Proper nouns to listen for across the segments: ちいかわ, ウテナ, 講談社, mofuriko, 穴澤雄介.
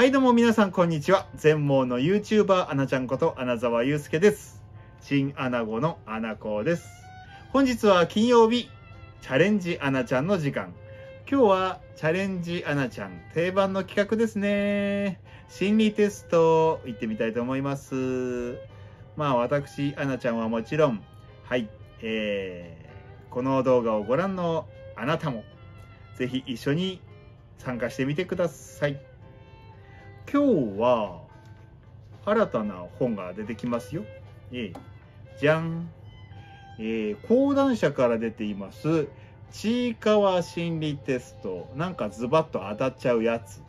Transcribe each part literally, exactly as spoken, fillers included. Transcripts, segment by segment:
はいどうも皆さんこんにちは。全盲の YouTuber アナちゃんこと穴澤雄介です。チンアナゴのアナコです。本日は金曜日、チャレンジアナちゃんの時間。今日はチャレンジアナちゃん定番の企画ですね。心理テスト行ってみたいと思います。まあ私アナちゃんはもちろん、はい、えー、この動画をご覧のあなたもぜひ一緒に参加してみてください。今日は新たな本が出てきますよ。えー、じゃん、えー、講談社から出ていますちいかわ心理テスト。なんかズバッと当たっちゃうやつ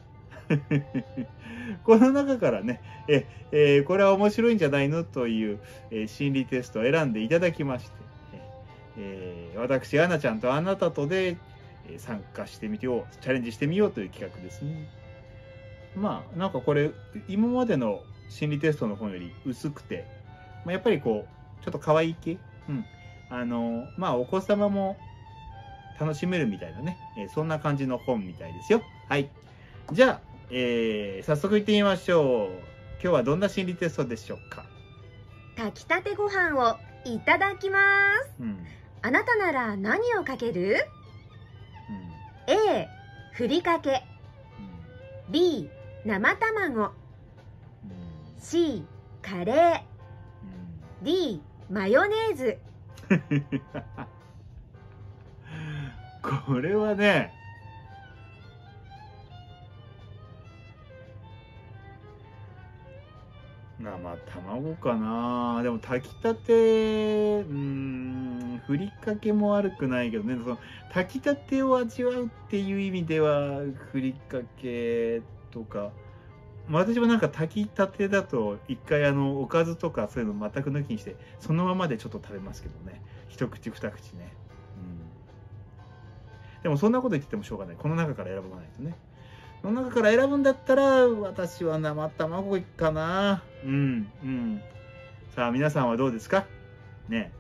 この中からね、ええー、これは面白いんじゃないのという、えー、心理テストを選んでいただきまして、えー、私アナちゃんとあなたとで参加してみてようチャレンジしてみようという企画ですね。まあなんかこれ今までの心理テストの本より薄くて、まあ、やっぱりこうちょっと可愛い系、うん、あのまあお子様も楽しめるみたいなね、えー、そんな感じの本みたいですよ。はい。じゃあ、えー、早速いってみましょう。今日はどんな心理テストでしょうか。炊きたてご飯をいただきます。うん、あなたなら何をかける？うん、A ふりかけ、うん、B 生卵、うん、C カレー、うん、D マヨネーズこれはね、生卵かな。でも炊きたて、うーん、ふりかけも悪くないけどね、その炊きたてを味わうっていう意味ではふりかけとか、私もなんか炊きたてだと一回あのおかずとかそういうの全く抜きにしてそのままでちょっと食べますけどね、一口二口ね。でもそんなこと言っててもしょうがない。この中から選ばないとね。この中から選ぶんだったら、私は生卵いくかな。うん、うん。さあ、皆さんはどうですかね。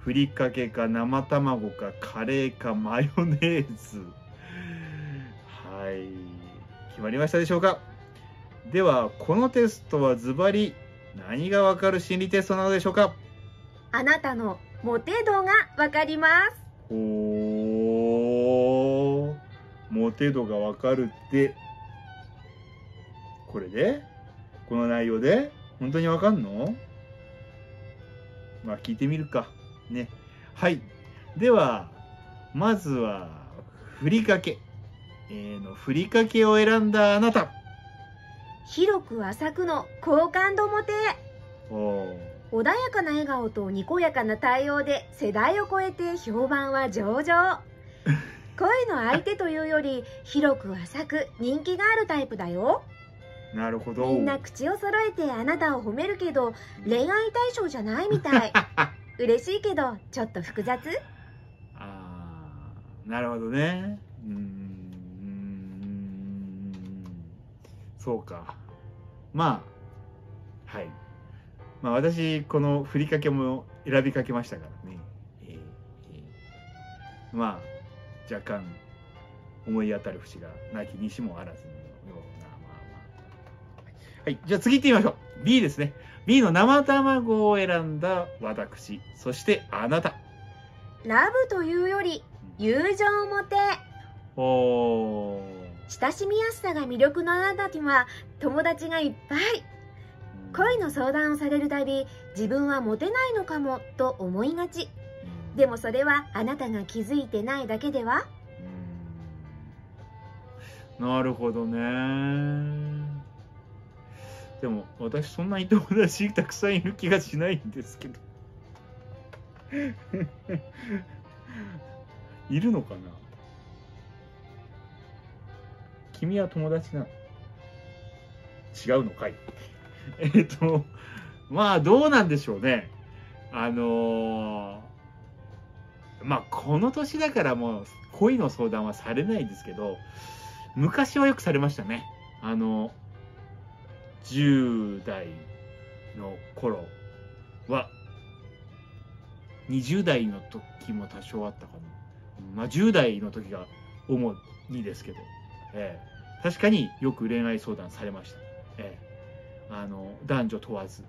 ふりかけか生卵かカレーかマヨネーズ。はい。決まりましたでしょうか。では、このテストはズバリ何がわかる心理テストなのでしょうか。あなたのモテ度がわかります。モテ度がわかるってこれでこの内容で本当にわかんの？まあ聞いてみるかね。はい。ではまずはふりかけ、えー、のふりかけを選んだあなた。広く浅くの好感度モテ。穏やかな笑顔とにこやかな対応で世代を超えて評判は上々。恋の相手というより広く浅く人気があるタイプだよ。なるほど。みんな口を揃えてあなたを褒めるけど恋愛対象じゃないみたい嬉しいけどちょっと複雑。あー、なるほどね。うーん、そうか。まあはい、まあ私このふりかけも選びかけましたからね、えーえー、まあ若干思い当たる節がなきにしもあらずのような、まあまあ、はい。じゃあ次行ってみましょう。 B ですね。 B の生卵を選んだ私、そしてあなた。ラブというより友情もて、うん、お親しみやすさが魅力のあなたには友達がいっぱい、うん、恋の相談をされるたび自分はモテないのかもと思いがち。でもそれはあなたが気づいてないだけでは？うん、なるほどね。でも私そんなに友達たくさんいる気がしないんですけどいるのかな？君は友達なの？違うのかいえっとまあどうなんでしょうね。あのーまあこの年だからもう恋の相談はされないですけど、昔はよくされましたね。あのじゅう代の頃は、にじゅう代の時も多少あったかな、まあ、じゅう代の時が主にですけど、え確かによく恋愛相談されました。ええ、あの男女問わず。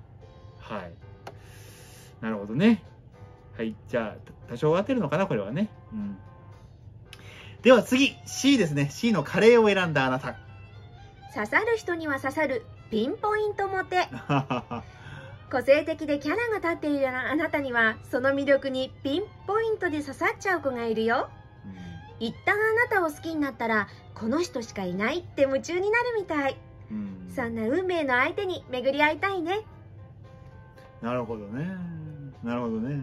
はい。なるほどね。はい。じゃあ、多少合ってるのかな、これはね。うん。では次、C ですね。C のカレーを選んだあなた。刺さる人には刺さるピンポイントモテ。個性的でキャラが立っているあなたには、その魅力にピンポイントで刺さっちゃう子がいるよ。うん、一旦あなたを好きになったら、この人しかいないって夢中になるみたい。うん、そんな運命の相手に巡り会いたいね。なるほどね。なるほどね。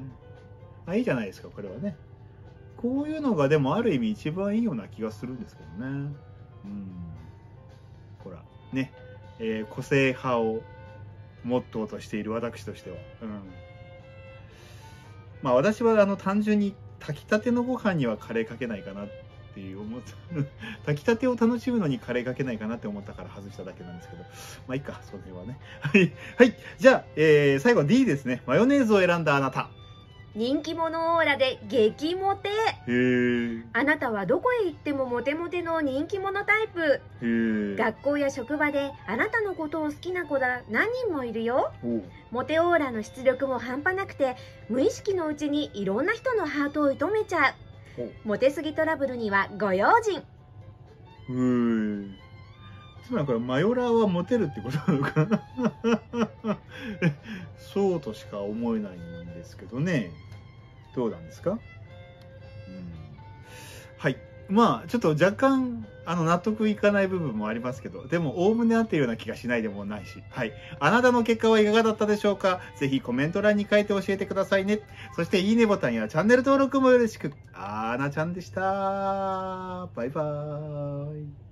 あ、いいじゃないですか、これはね。こういうのがでもある意味一番いいような気がするんですけどね。うん。ほら、ね、えー、個性派をモットーとしている私としては。うん。まあ私はあの単純に炊きたてのご飯にはカレーかけないかなっていう思った。炊きたてを楽しむのにカレーかけないかなって思ったから外しただけなんですけど。まあいいか、その辺はね。はい。はい。じゃあ、えー、最後 D ですね。マヨネーズを選んだあなた。人気者オーラで激モテ。あなたはどこへ行ってもモテモテの人気者タイプ。学校や職場であなたのことを好きな子が何人もいるよ。モテオーラの出力も半端なくて、無意識のうちにいろんな人のハートを射止めちゃう。モテすぎトラブルにはご用心。つまりこれマヨラーはモテるってことなのかな。そうとしか思えないんですけどね。どうなんですか？うん、はい。まあちょっと若干あの納得いかない部分もありますけど、でも概ね合っているような気がしないでもないし、はい。あなたの結果はいかがだったでしょうか？ぜひコメント欄に書いて教えてくださいね。そしていいねボタンやチャンネル登録もよろしく。あーなちゃんでした。バイバーイ。